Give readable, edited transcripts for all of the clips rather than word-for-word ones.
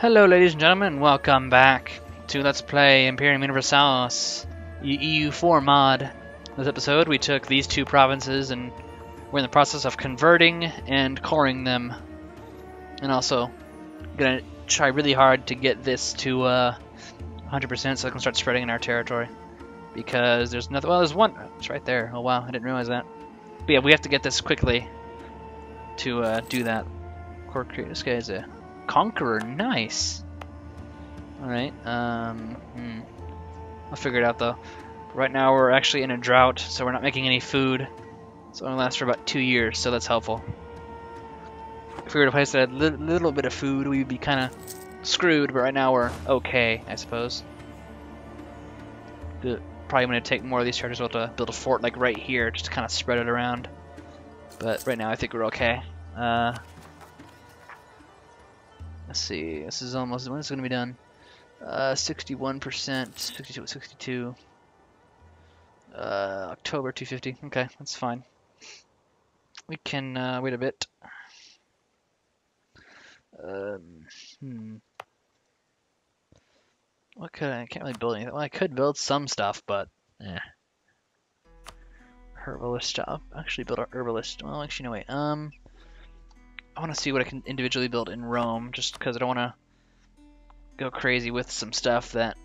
Hello ladies and gentlemen, welcome back to Let's Play Imperium Universalis EU4 mod. This episode we took these two provinces and we're in the process of converting and coring them. And also gonna try really hard to get this to 100% so I can start spreading in our territory. Because there's nothing, well there's one, it's right there, oh wow, I didn't realize that. But yeah, we have to get this quickly to do that. This guy's a Conqueror, nice. Alright, I'll figure it out though. Right now we're actually in a drought, so we're not making any food. It's only lasts for about 2 years, so that's helpful. If we were to place a little bit of food, we'd be kind of screwed, but right now we're okay, I suppose. Probably going to take more of these charges. We'll have to build a fort like right here, just to kind of spread it around. But right now I think we're okay. Let's see, this is almost, when is it going to be done? 61%, 62, October 250, okay, that's fine. We can wait a bit. What could I can't really build anything. Well, I could build some stuff, but, eh. Herbalist job, actually build our herbalist, well, actually, no, wait, I want to see what I can individually build in Rome, just because I don't want to go crazy with some stuff that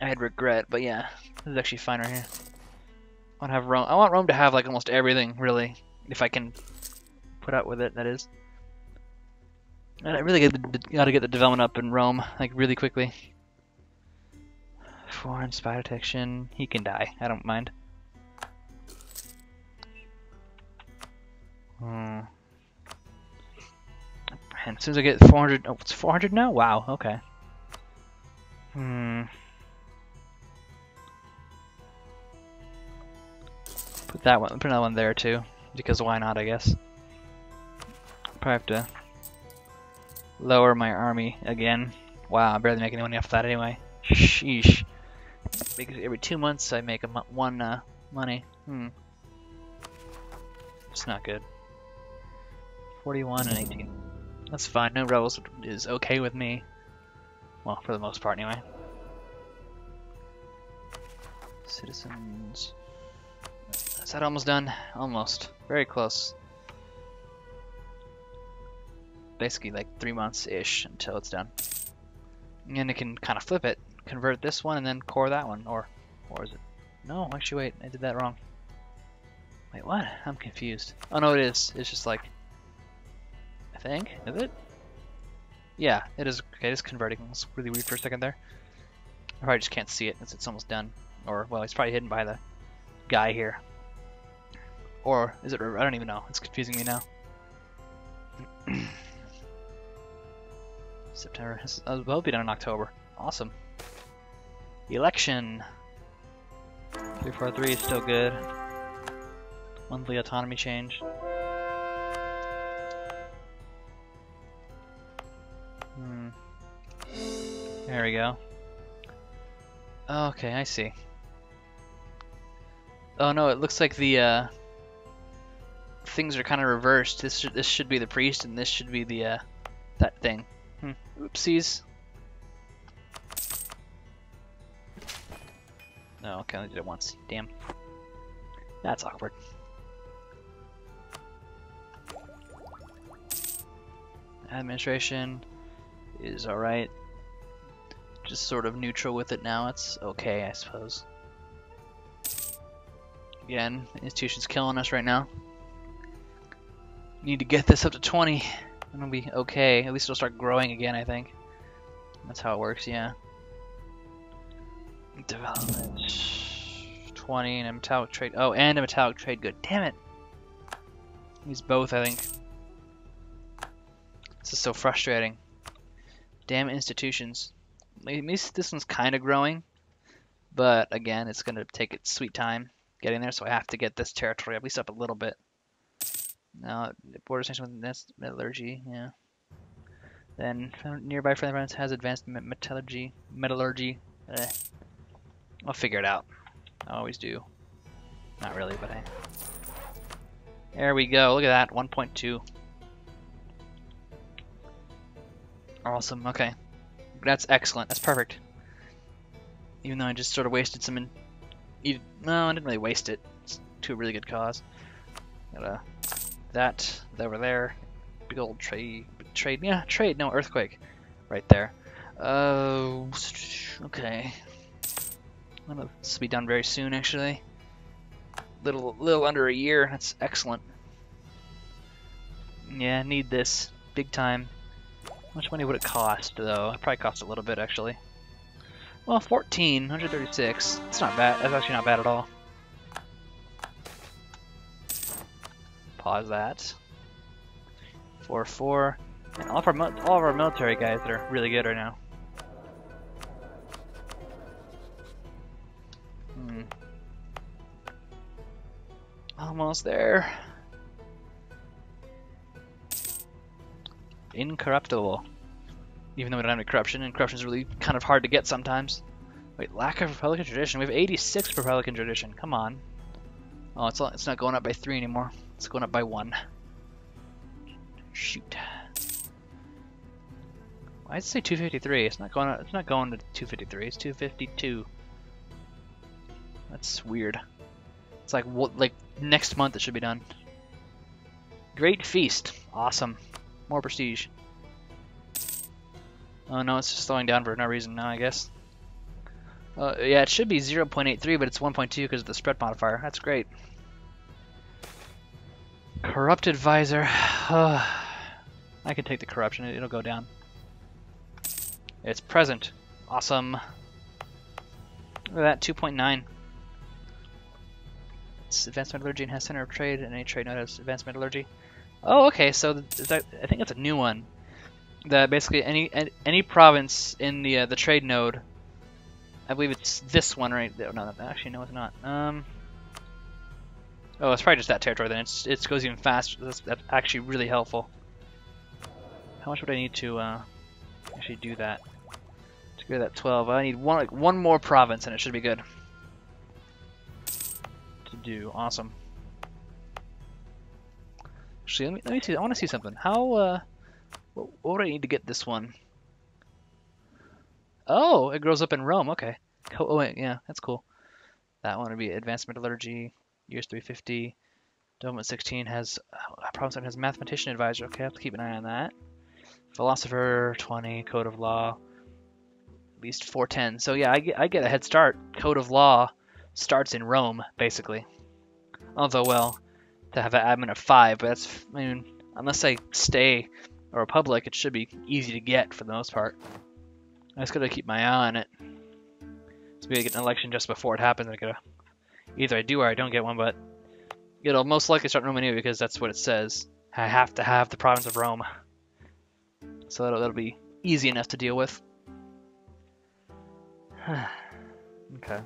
I'd regret. But yeah, this is actually fine right here. I want to have Rome. I want Rome to have like almost everything, really, if I can put up with it. That is. And I really got to get the development up in Rome like really quickly. Foreign spy detection. He can die. I don't mind. And as soon as I get 400, oh, it's 400 now? Wow, okay. Put that one, put another one there too, because why not, I guess. Probably have to lower my army again. Wow, I barely make any money off that anyway. Sheesh. Because every 2 months I make one money. It's not good. 41 and 18. That's fine, no rebels is okay with me. Well, for the most part, anyway. Citizens. Is that almost done? Almost. Very close. Basically, like 3 months-ish until it's done. And then I can kind of flip it. Convert this one and then core that one. Or is it? No, actually, wait. I did that wrong. Wait, what? I'm confused. Oh, no, it is. It's just like... I think, is it? Yeah, it is. Okay, it is converting. It's really weird for a second there. I probably just can't see it since it's almost done. Or, well, it's probably hidden by the guy here. Or, is it? I don't even know. It's confusing me now. September. It will be done in October. Awesome. Election. 343 is still good. Monthly autonomy change. There we go. Okay, I see. Oh no, it looks like the things are kind of reversed. This should be the priest, and this should be the that thing. Oopsies. No, okay, I only did it once. Damn. That's awkward. Administration is all right. Just sort of neutral with it now. It's okay, I suppose. Again, the institution's killing us right now. Need to get this up to 20 and it'll be okay. At least it'll start growing again, I think. That's how it works, yeah. Development 20 and a metallic trade. Oh, and a metallic trade good. Damn it. Use both, I think. This is so frustrating. Damn institutions. At least this one's kind of growing, but again, it's going to take its sweet time getting there, so I have to get this territory at least up a little bit. Now, border station with metallurgy, yeah. Then, nearby friendly province has advanced metallurgy. I'll figure it out. I always do. Not really, but I... There we go, look at that, 1.2. Awesome, okay. That's excellent. That's perfect. Even though I just sort of wasted some... No, I didn't really waste it. It's to a really good cause. Got that over there. Big old trade. Yeah, trade. No, earthquake. Right there. Okay. This will be done very soon, actually. Little under a year. That's excellent. Yeah, need this big time. How much money would it cost, though? It probably cost a little bit, actually. Well, 14, 136. It's not bad. That's actually not bad at all. Pause that. 4-4. And all of our military guys are really good right now. Almost there. Incorruptible. Even though we don't have any corruption, and corruption is really kind of hard to get sometimes. Wait, lack of Republican tradition. We have 86 Republican tradition. Come on. Oh, it's not going up by 3 anymore. It's going up by 1. Shoot. I'd say 253. It's not going to 253. It's 252. That's weird. It's like what? Like next month it should be done. Great feast. Awesome. More prestige. Oh no, it's just slowing down for no reason now, I guess. Yeah, it should be 0.83, but it's 1.2 because of the spread modifier. That's great. Corrupt advisor. I can take the corruption. It'll go down. It's present. Awesome. Look at that, 2.9. It's advanced metallurgy and has center of trade, and any trade node has advanced metallurgy. Oh, okay. So I think that's a new one. That basically any province in the trade node. I believe it's this one right there. No, actually, no, it's not. Oh, it's probably just that territory. Then it goes even faster. That's actually really helpful. How much would I need to actually do that? To go to that 12, I need one more province, and it should be good. To do awesome. Actually, let me see. I want to see something. How? What would I need to get this one? Oh, it grows up in Rome. Okay. Oh, wait, yeah, that's cool. That one would be advanced metallurgy. Years 350. Development 16 has problem has mathematician advisor. Okay, I have to keep an eye on that. Philosopher 20. Code of law. At least 410. So yeah, I get a head start. Code of law starts in Rome, basically. Although, well, to have an admin of 5, but that's, I mean, unless I stay a republic, it should be easy to get for the most part. I just gotta keep my eye on it. So we gotta get an election just before it happens. Either I do or I don't get one, but it'll most likely start in Rome anyway because that's what it says. I have to have the province of Rome. So that'll be easy enough to deal with. Okay.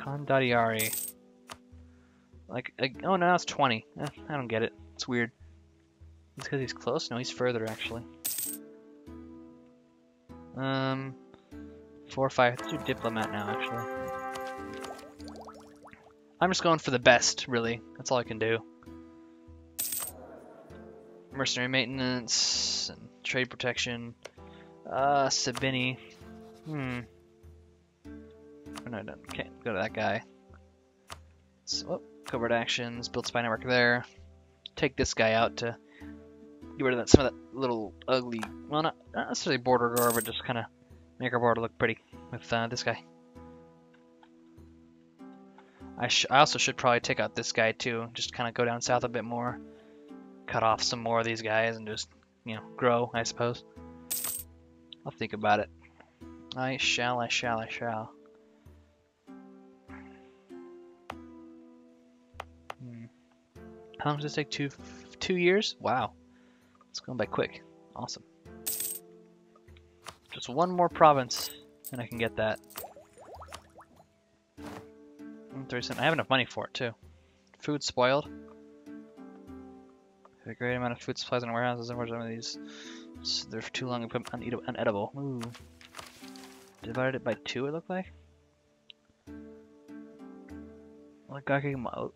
Condottieri. Like, oh no, it's 20. I don't get it. It's weird. It's because he's close? No, he's further, actually. 4 or 5. Let's do diplomat now, actually. I'm just going for the best, really. That's all I can do. Mercenary maintenance, and trade protection. Sabini. Oh, no, no, can't go to that guy. So, oh, covert actions, build spy network there. Take this guy out to... get rid of that, some of that little ugly, well, not necessarily border door, but just kind of make our border look pretty with this guy. I also should probably take out this guy too, just kind of go down south a bit more, cut off some more of these guys, and just, you know, grow, I suppose. I'll think about it. I shall. How long does this take? Two years? Wow. It's going by quick. Awesome. Just one more province, and I can get that. I have enough money for it, too. Food spoiled. I have a great amount of food supplies in warehouses. Unfortunately, these, so they're too long and unedible. Ooh. Divided it by 2, it looked like.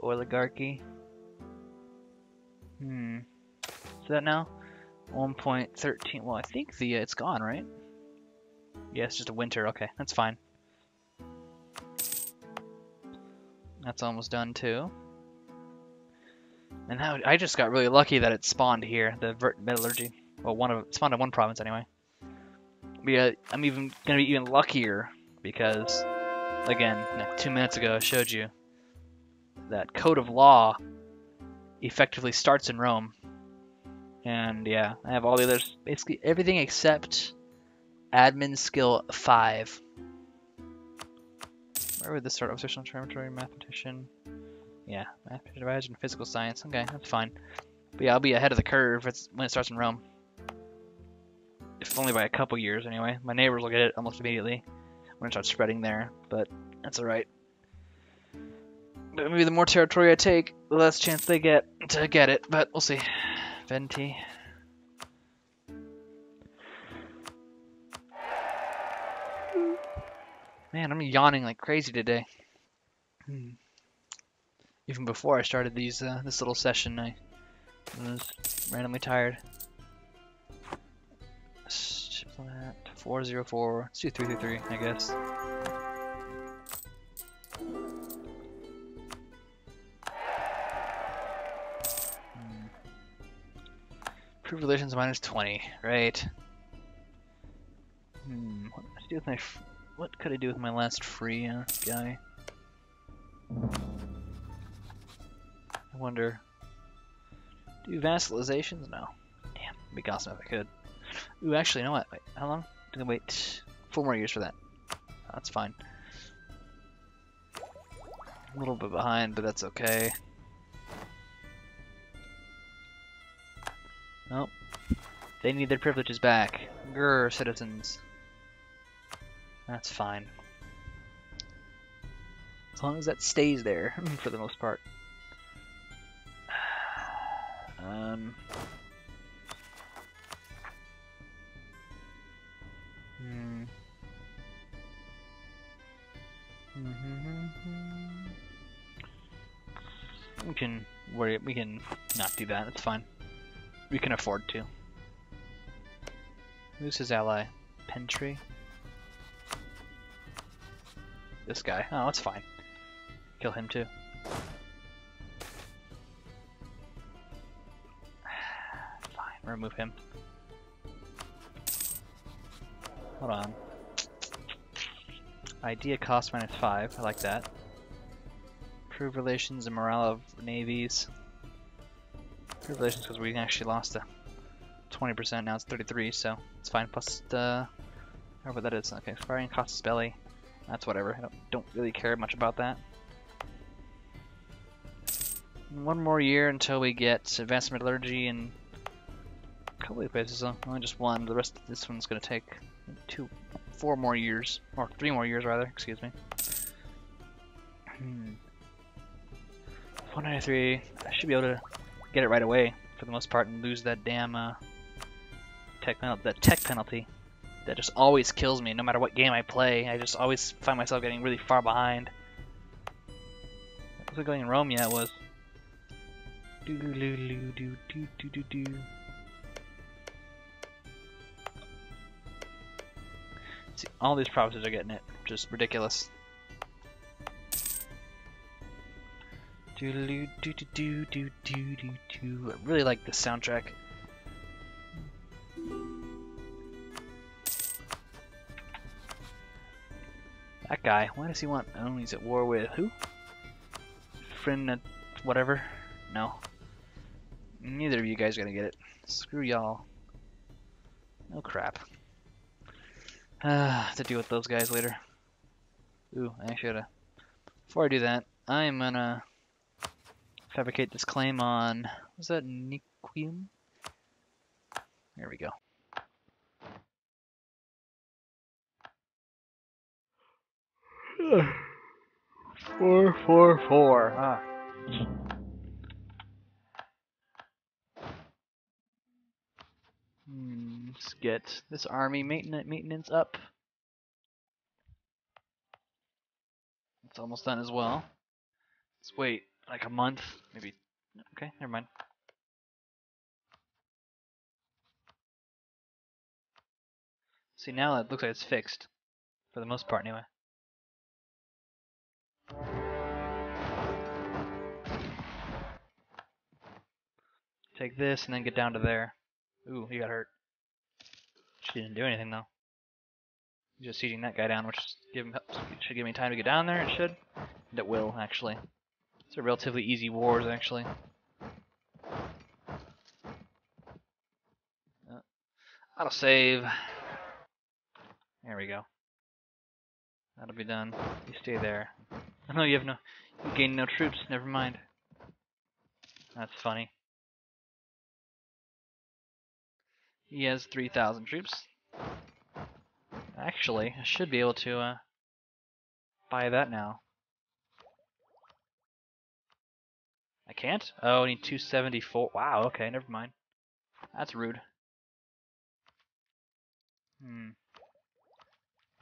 Oligarchy. Hmm. Is that now? 1.13. Well, I think the it's gone, right? Yeah, it's just a winter. Okay, that's fine. That's almost done too. And now I just got really lucky that it spawned here, the metallurgy. Well, it spawned in one province anyway. But yeah, I'm even gonna be even luckier because, again, like 2 minutes ago I showed you that code of law effectively starts in Rome. And yeah, I have all the others, basically everything except admin skill 5. Where would this start? Observational Observatory, mathematician. Yeah, mathematician, advisor, and physical science. Okay, that's fine. But yeah, I'll be ahead of the curve when it starts in Rome. If only by a couple years, anyway. My neighbors will get it almost immediately when it starts spreading there, but that's alright. But maybe the more territory I take, the less chance they get to get it, but we'll see. 20. Man, I'm yawning like crazy today. Even before I started these this little session, I was randomly tired. 404. Let's do 333, I guess. Improved relations -20, right? What could I do with my last free guy? I wonder. Do vassalizations? No. Damn, it'd be awesome if I could. Ooh, actually, you know what? Wait, how long? I'm gonna wait 4 more years for that. That's fine. I'm a little bit behind, but that's okay. Nope. They need their privileges back. Grr, citizens. That's fine. As long as that stays there, for the most part. We can not do that, that's fine. We can afford to. Who's his ally? Pentry? This guy. Oh, that's fine. Kill him too. Fine, remove him. Hold on. Idea cost -5, I like that. Improve relations and morale of navies. Improve relations because we actually lost a 20%, now it's 33, so it's fine. Plus however that is. Okay, expiring costs belly. That's whatever. I don't really care much about that. 1 more year until we get advanced metallurgy and a couple of places, only just one. The rest of this one's gonna take 4 more years, or 3 more years rather, excuse me. 193, I should be able to get it right away for the most part and lose that damn tech penalty that just always kills me no matter what game I play. I just always find myself getting really far behind. I wasn't going in Rome yet, was see, all these provinces are getting it, just ridiculous. I really like this soundtrack. That guy, why does he want? Oh, he's at war with who? Friend at whatever? No. Neither of you guys are gonna get it. Screw y'all. Oh crap. Have to deal with those guys later. Ooh, I actually gotta. Before I do that, I'm gonna fabricate this claim on. Was that Nequium? There we go. Ugh. 444. Ah. Let's get this army maintenance up. It's almost done as well. Let's wait. Like a month, maybe. Okay, never mind. See, now it looks like it's fixed. For the most part, anyway. Take this and then get down to there. Ooh, he got hurt. She didn't do anything, though. Just sieging that guy down, which should give me time to get down there. It should. And it will, actually. It's a relatively easy wars, actually. Auto save. There we go. That'll be done. You stay there. Oh no, you gain no troops. Never mind. That's funny. He has 3,000 troops. Actually, I should be able to buy that now. I can't? Oh, I need 274. Wow. Okay, never mind. That's rude.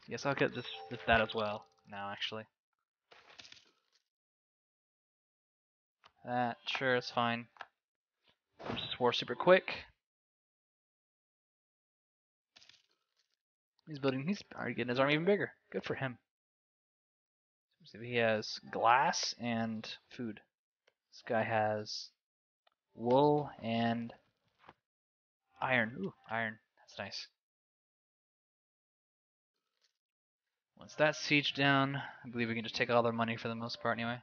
Yes, I'll get that as well now, actually. That, sure, it's fine. Finish this war super quick. He's already getting his army even bigger. Good for him. He has glass and food. This guy has wool and iron. Ooh, iron. That's nice. Once that's sieged down, I believe we can just take all their money for the most part anyway.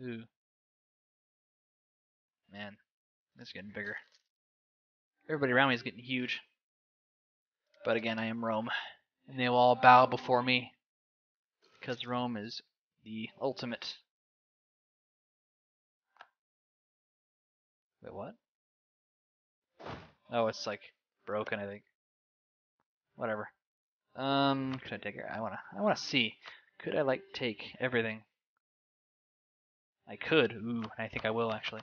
Ooh. Man, this is getting bigger. Everybody around me is getting huge. But again, I am Rome, and they will all bow before me, because Rome is the ultimate. Wait, what? Oh, it's like broken, I think. Whatever. Could I take her? I wanna see. Could I like take everything? I could. Ooh, I think I will actually.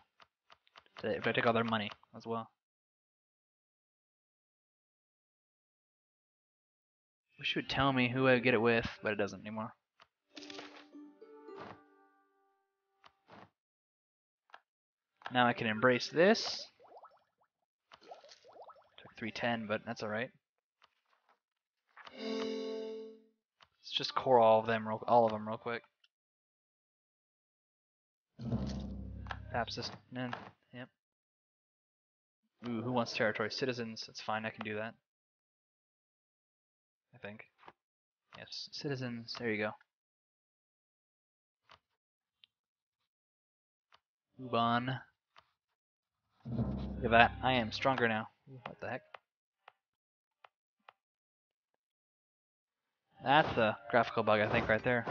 If I take all their money as well. Wish it would tell me who I would get it with, but it doesn't anymore. Now I can embrace this. Took 310, but that's alright. Let's just core all of them real quick. Taps this in. Yep. Ooh, who wants territory? Citizens. That's fine. I can do that. I think. Yes, citizens. There you go. Uban. Look at that. I am stronger now. What the heck? That's a graphical bug, I think, right there.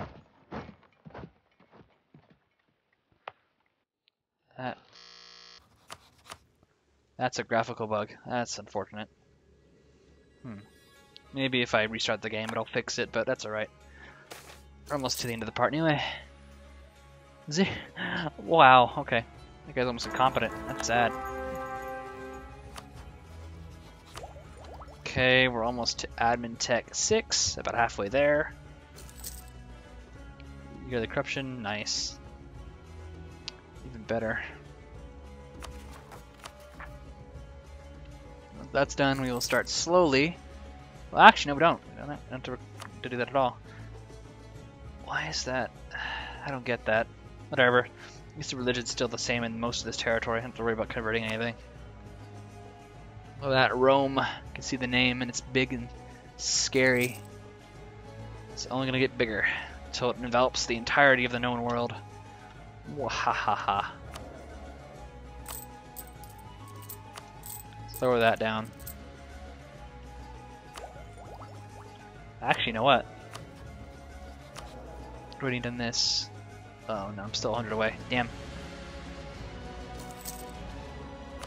That's a graphical bug. That's unfortunate. Maybe if I restart the game, it'll fix it, but that's alright. We're almost to the end of the part, anyway. Wow, okay. That guy's almost incompetent. That's sad. Okay, we're almost to Admin Tech 6, about halfway there. You got the corruption, nice. Even better. Once that's done, we will start slowly. Well, actually, no, we don't. We don't have to do that at all. Why is that? I don't get that. Whatever. At least the religion's still the same in most of this territory. I don't have to worry about converting anything. Oh, that Rome. You can see the name, and it's big and scary. It's only gonna get bigger until it envelops the entirety of the known world. Wahahaha. Let's lower that down. Actually, you know what? I've already done this. Oh no, I'm still 100 away. Damn.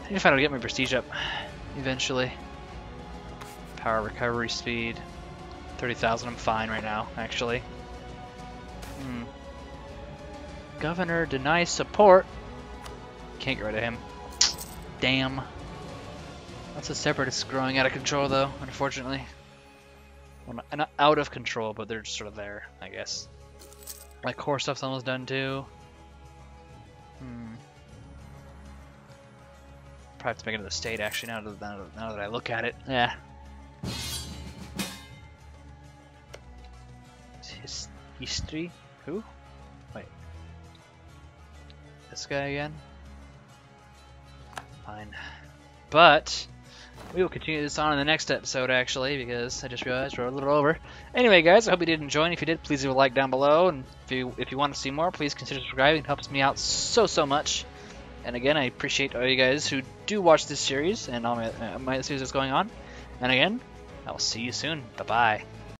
I need to find out how to get my prestige up. Eventually. Power recovery speed. 30,000, I'm fine right now, actually. Governor denies support. Can't get rid of him. Damn. Lots of separatists growing out of control, though, unfortunately. Well, not out of control, but they're just sort of there, I guess. My core stuff's almost done, too. Probably have to make it to the state, actually, now that I look at it. Yeah. history. Who? Wait. This guy again? Fine. But we will continue this on in the next episode, actually, because I just realized we're a little over. Anyway, guys, I hope you did enjoy, and if you did, please leave a like down below, and if you want to see more, please consider subscribing. It helps me out so much. And again, I appreciate all you guys who do watch this series and all my series that's going on. And again, I will see you soon. Bye-bye.